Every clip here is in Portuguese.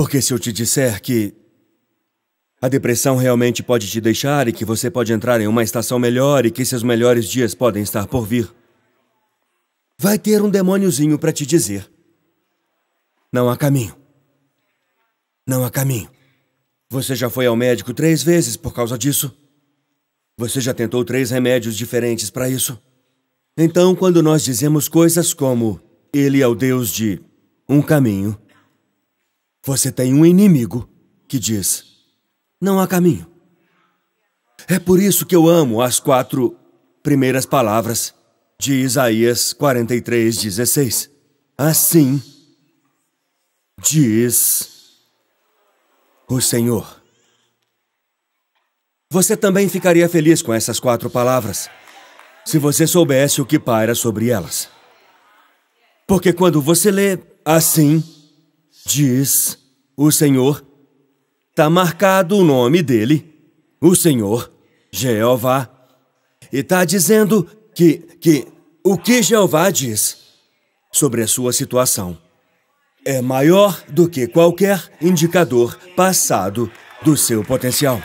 Porque se eu te disser que a depressão realmente pode te deixar e que você pode entrar em uma estação melhor e que seus melhores dias podem estar por vir, vai ter um demôniozinho para te dizer: não há caminho. Não há caminho. Você já foi ao médico 3 vezes por causa disso. Você já tentou 3 remédios diferentes para isso. Então, quando nós dizemos coisas como "Ele é o Deus de um caminho", você tem um inimigo que diz: não há caminho. É por isso que eu amo as 4 primeiras palavras de Isaías 43:16. Assim diz o Senhor. Você também ficaria feliz com essas 4 palavras, se você soubesse o que paira sobre elas. Porque quando você lê "assim diz o Senhor", está marcado o nome dele, o Senhor, Jeová, e está dizendo que o que Jeová diz sobre a sua situação é maior do que qualquer indicador passado do seu potencial.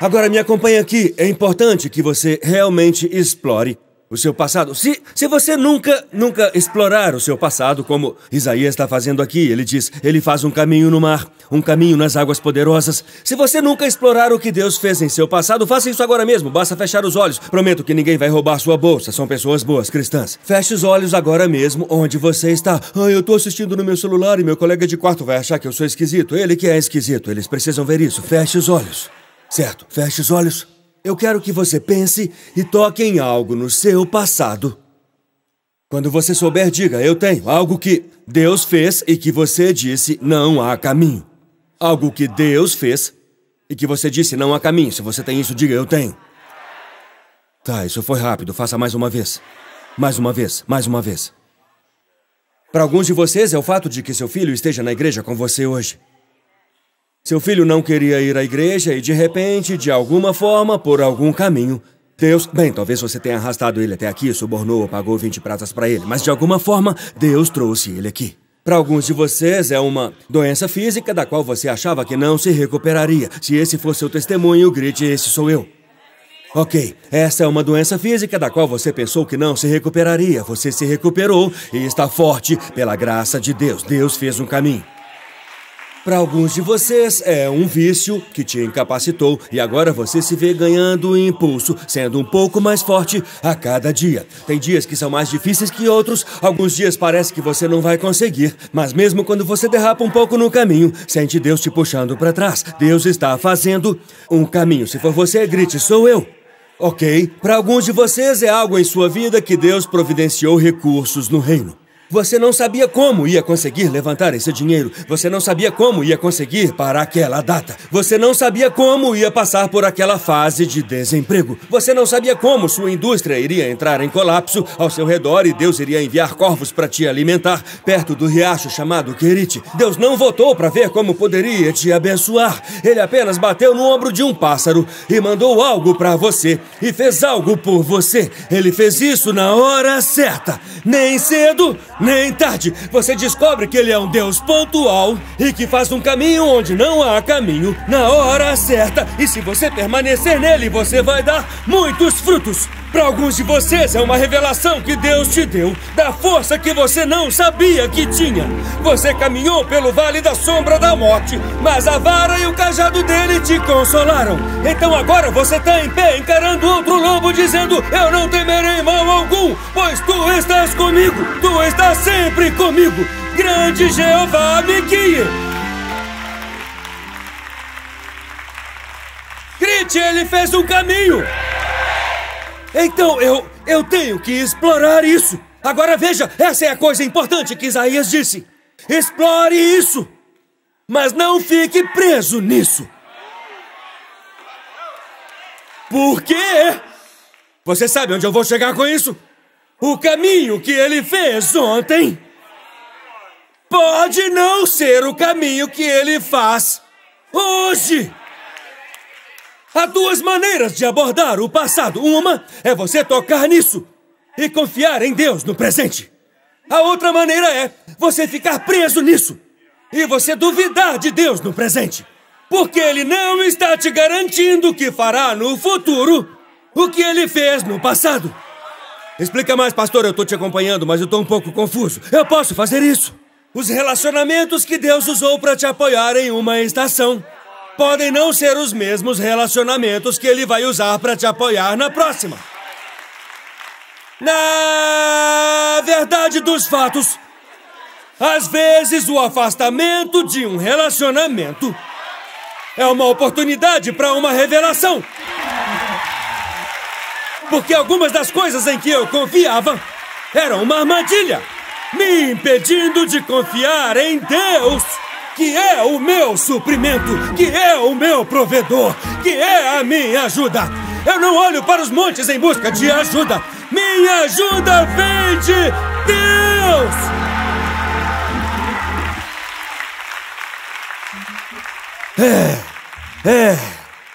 Agora me acompanha aqui. É importante que você realmente explore o seu passado. Se você nunca explorar o seu passado, como Isaías está fazendo aqui, ele diz, ele faz um caminho no mar, um caminho nas águas poderosas. Se você nunca explorar o que Deus fez em seu passado, faça isso agora mesmo, basta fechar os olhos. Prometo que ninguém vai roubar sua bolsa, são pessoas boas, cristãs. Feche os olhos agora mesmo onde você está. Ah, eu tô assistindo no meu celular e meu colega de quarto vai achar que eu sou esquisito. Ele que é esquisito, eles precisam ver isso. Feche os olhos. Certo, feche os olhos. Eu quero que você pense e toque em algo no seu passado. Quando você souber, diga: eu tenho algo que Deus fez e que você disse não há caminho. Algo que Deus fez e que você disse não há caminho. Se você tem isso, diga: eu tenho. Tá, isso foi rápido. Faça mais uma vez. Mais uma vez, mais uma vez. Para alguns de vocês é o fato de que seu filho esteja na igreja com você hoje. Seu filho não queria ir à igreja e, de repente, de alguma forma, por algum caminho, Deus... Bem, talvez você tenha arrastado ele até aqui, subornou ou pagou 20 pratas para ele, mas, de alguma forma, Deus trouxe ele aqui. Para alguns de vocês, é uma doença física da qual você achava que não se recuperaria. Se esse for seu testemunho, grite: esse sou eu. Ok, essa é uma doença física da qual você pensou que não se recuperaria. Você se recuperou e está forte pela graça de Deus. Deus fez um caminho. Para alguns de vocês, é um vício que te incapacitou e agora você se vê ganhando impulso, sendo um pouco mais forte a cada dia. Tem dias que são mais difíceis que outros, alguns dias parece que você não vai conseguir, mas mesmo quando você derrapa um pouco no caminho, sente Deus te puxando para trás. Deus está fazendo um caminho. Se for você, grite: sou eu. Ok? Para alguns de vocês, é algo em sua vida que Deus providenciou recursos no reino. Você não sabia como ia conseguir levantar esse dinheiro. Você não sabia como ia conseguir para aquela data. Você não sabia como ia passar por aquela fase de desemprego. Você não sabia como sua indústria iria entrar em colapso ao seu redor e Deus iria enviar corvos para te alimentar perto do riacho chamado Querite. Deus não voltou para ver como poderia te abençoar. Ele apenas bateu no ombro de um pássaro e mandou algo para você e fez algo por você. Ele fez isso na hora certa. Nem cedo, nem tarde, você descobre que ele é um Deus pontual e que faz um caminho onde não há caminho, na hora certa. E se você permanecer nele, você vai dar muitos frutos. Para alguns de vocês, é uma revelação que Deus te deu, da força que você não sabia que tinha. Você caminhou pelo vale da sombra da morte, mas a vara e o cajado dele te consolaram. Então agora você está em pé, encarando outro lobo, dizendo: eu não temerei mal algum, pois tu estás comigo, tu estás sempre comigo. Grande Jeová me guie. Crite, ele fez um caminho. Então, eu tenho que explorar isso. Agora veja, essa é a coisa importante que Isaías disse. Explore isso, mas não fique preso nisso. Por quê? Você sabe onde eu vou chegar com isso? O caminho que ele fez ontem pode não ser o caminho que ele faz hoje. Há 2 maneiras de abordar o passado. Uma é você tocar nisso e confiar em Deus no presente. A outra maneira é você ficar preso nisso e você duvidar de Deus no presente, porque Ele não está te garantindo que fará no futuro o que Ele fez no passado. Explica mais, pastor, eu estou te acompanhando, mas eu estou um pouco confuso. Eu posso fazer isso? Os relacionamentos que Deus usou para te apoiar em uma estação podem não ser os mesmos relacionamentos que Ele vai usar para te apoiar na próxima. Na verdade dos fatos, às vezes o afastamento de um relacionamento é uma oportunidade para uma revelação. Porque algumas das coisas em que eu confiava eram uma armadilha, me impedindo de confiar em Deus, que é o meu suprimento, que é o meu provedor, que é a minha ajuda. Eu não olho para os montes em busca de ajuda. Minha ajuda vem de Deus!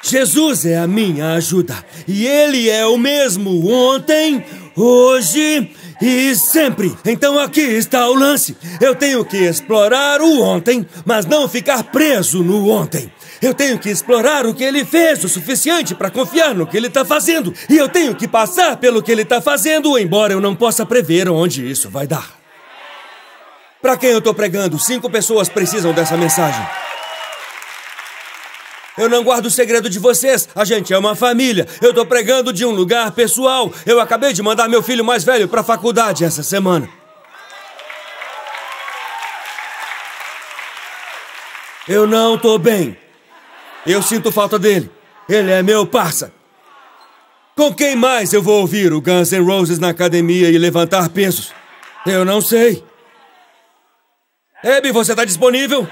Jesus é a minha ajuda. E Ele é o mesmo ontem, hoje e sempre. Então aqui está o lance. Eu tenho que explorar o ontem, mas não ficar preso no ontem. Eu tenho que explorar o que Ele fez o suficiente para confiar no que Ele está fazendo. E eu tenho que passar pelo que Ele está fazendo, embora eu não possa prever onde isso vai dar. Para quem eu estou pregando, 5 pessoas precisam dessa mensagem. Eu não guardo o segredo de vocês, a gente é uma família. Eu tô pregando de um lugar pessoal. Eu acabei de mandar meu filho mais velho pra faculdade essa semana. Eu não tô bem. Eu sinto falta dele. Ele é meu parça. Com quem mais eu vou ouvir o Guns N' Roses na academia e levantar pesos? Eu não sei. Abby, você tá disponível?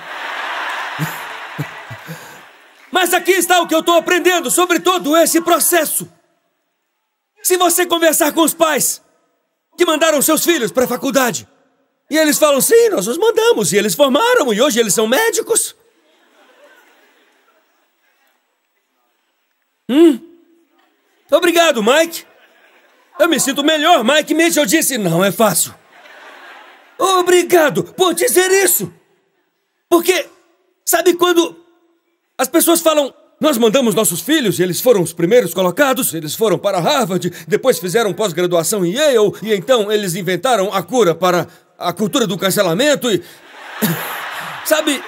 Mas aqui está o que eu estou aprendendo sobre todo esse processo. Se você conversar com os pais que mandaram seus filhos para a faculdade, e eles falam, sim, nós os mandamos, e eles formaram, e hoje eles são médicos. Obrigado, Mike. Eu me sinto melhor. Mike Mitchell disse, não é fácil. Obrigado por dizer isso. Porque, sabe quando... as pessoas falam, nós mandamos nossos filhos e eles foram os primeiros colocados, eles foram para Harvard, depois fizeram pós-graduação em Yale e então eles inventaram a cura para a cultura do cancelamento e... sabe,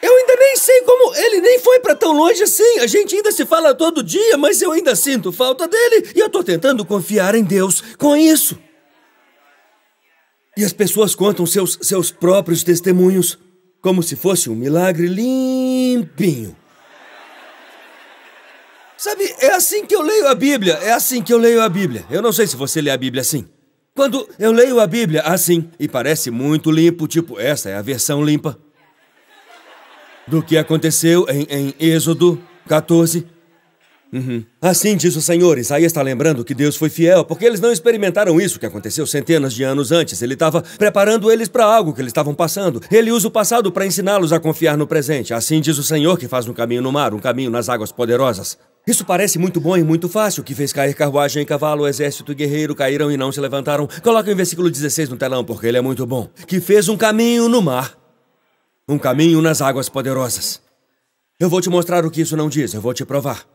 eu ainda nem sei como ele nem foi para tão longe assim, a gente ainda se fala todo dia, mas eu ainda sinto falta dele e eu tô tentando confiar em Deus com isso. E as pessoas contam seus próprios testemunhos. Como se fosse um milagre limpinho. Sabe, é assim que eu leio a Bíblia. É assim que eu leio a Bíblia. Eu não sei se você lê a Bíblia assim. Quando eu leio a Bíblia assim, e parece muito limpo, tipo, essa é a versão limpa do que aconteceu em Êxodo 14. Assim diz o Senhor. Isaías está lembrando que Deus foi fiel, porque eles não experimentaram isso que aconteceu centenas de anos antes. Ele estava preparando eles para algo que eles estavam passando. Ele usa o passado para ensiná-los a confiar no presente. Assim diz o Senhor que faz um caminho no mar, um caminho nas águas poderosas. Isso parece muito bom e muito fácil, que fez cair carruagem e cavalo, exército e guerreiro, caíram e não se levantaram. Coloquem o versículo 16 no telão, porque ele é muito bom. Que fez um caminho no mar, um caminho nas águas poderosas. Eu vou te mostrar o que isso não diz, eu vou te provar.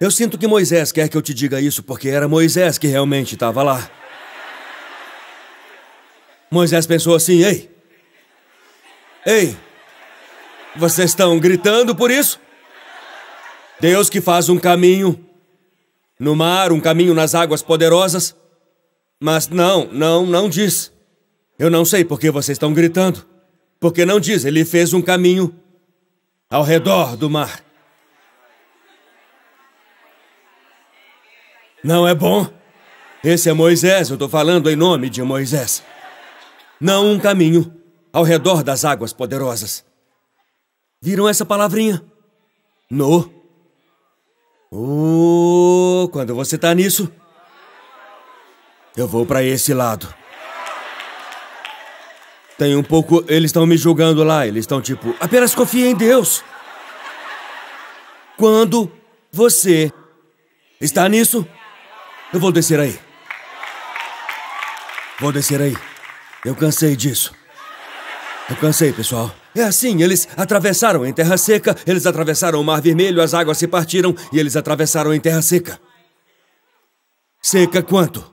Eu sinto que Moisés quer que eu te diga isso, porque era Moisés que realmente estava lá. Moisés pensou assim, ei, vocês estão gritando por isso? Deus que faz um caminho no mar, um caminho nas águas poderosas, mas não diz. Eu não sei por que vocês estão gritando, porque não diz, ele fez um caminho ao redor do mar. Não é bom? Esse é Moisés, eu estou falando em nome de Moisés. Não um caminho ao redor das águas poderosas. Viram essa palavrinha? No. Quando você está nisso, eu vou para esse lado. Tem um pouco... eles estão me julgando lá, eles estão tipo... apenas confia em Deus. Quando você está nisso... eu vou descer aí. Eu cansei disso. Eu cansei, pessoal. É assim, eles atravessaram em terra seca, eles atravessaram o Mar Vermelho, as águas se partiram e eles atravessaram em terra seca. Seca quanto?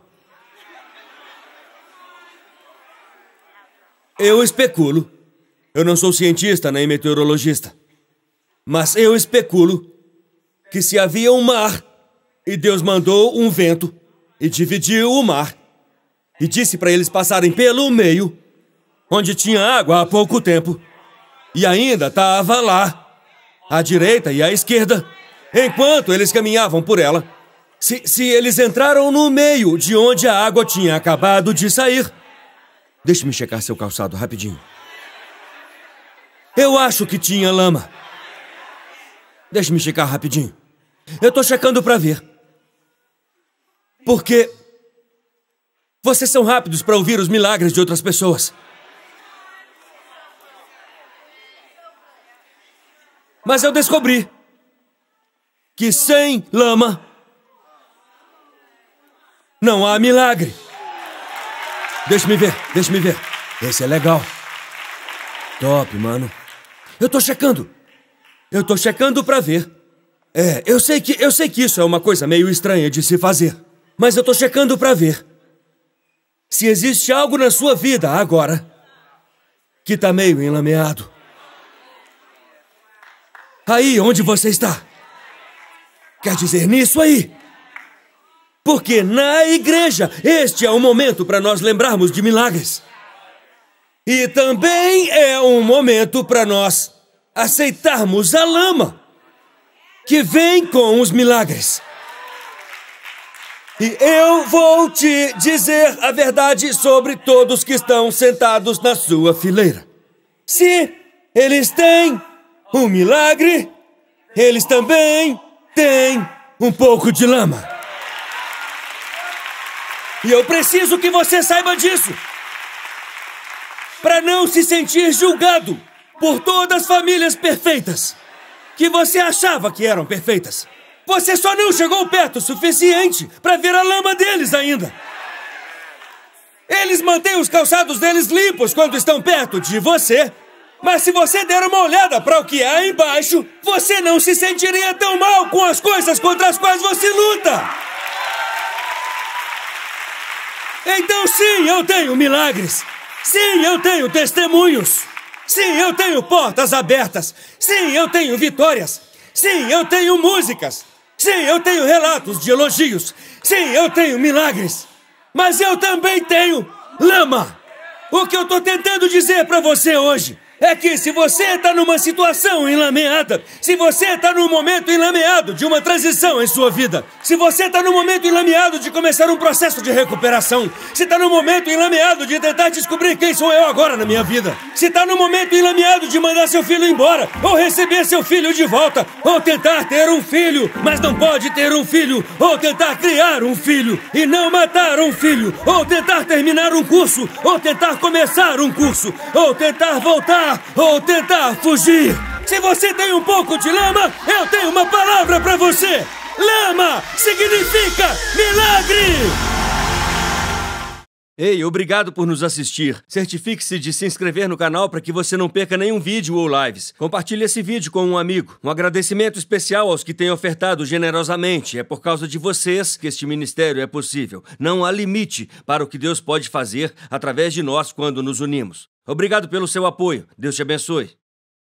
Eu especulo. Eu não sou cientista nem meteorologista. Mas eu especulo que se havia um mar e Deus mandou um vento e dividiu o mar e disse para eles passarem pelo meio, onde tinha água há pouco tempo, e ainda estava lá, à direita e à esquerda, enquanto eles caminhavam por ela. Se eles entraram no meio de onde a água tinha acabado de sair... Deixe-me checar seu calçado rapidinho. Eu acho que tinha lama. Deixe-me checar rapidinho. Eu tô checando pra ver. Porque... vocês são rápidos pra ouvir os milagres de outras pessoas. Mas eu descobri que sem lama não há milagre. Deixa-me ver, deixa-me ver. Esse é legal. Top, mano. Eu tô checando. Eu tô checando pra ver. É, eu sei que isso é uma coisa meio estranha de se fazer. Mas eu tô checando pra ver se existe algo na sua vida agora que tá meio enlameado. Aí, onde você está? Quer dizer, nisso aí. Porque na igreja, este é o momento para nós lembrarmos de milagres. E também é um momento para nós aceitarmos a lama que vem com os milagres. E eu vou te dizer a verdade sobre todos que estão sentados na sua fileira. Se eles têm um milagre, eles também têm um pouco de lama. E eu preciso que você saiba disso, para não se sentir julgado por todas as famílias perfeitas que você achava que eram perfeitas. Você só não chegou perto o suficiente para ver a lama deles ainda. Eles mantêm os calçados deles limpos quando estão perto de você. Mas se você der uma olhada para o que há embaixo, você não se sentiria tão mal com as coisas contra as quais você luta. Então sim, eu tenho milagres. Sim, eu tenho testemunhos. Sim, eu tenho portas abertas. Sim, eu tenho vitórias. Sim, eu tenho músicas. Sim, eu tenho relatos de elogios. Sim, eu tenho milagres. Mas eu também tenho lama. O que eu tô tentando dizer para você hoje é que se você está numa situação enlameada, se você está num momento enlameado de uma transição em sua vida, se você está num momento enlameado de começar um processo de recuperação, se está num momento enlameado de tentar descobrir quem sou eu agora na minha vida, se está num momento enlameado de mandar seu filho embora, ou receber seu filho de volta, ou tentar ter um filho, mas não pode ter um filho, ou tentar criar um filho e não matar um filho, ou tentar terminar um curso, ou tentar começar um curso, ou tentar voltar ou tentar fugir. Se você tem um pouco de lama, eu tenho uma palavra pra você. Lama significa milagre! Ei, obrigado por nos assistir. Certifique-se de se inscrever no canal para que você não perca nenhum vídeo ou lives. Compartilhe esse vídeo com um amigo. Um agradecimento especial aos que têm ofertado generosamente. É por causa de vocês que este ministério é possível. Não há limite para o que Deus pode fazer através de nós quando nos unimos. Obrigado pelo seu apoio. Deus te abençoe.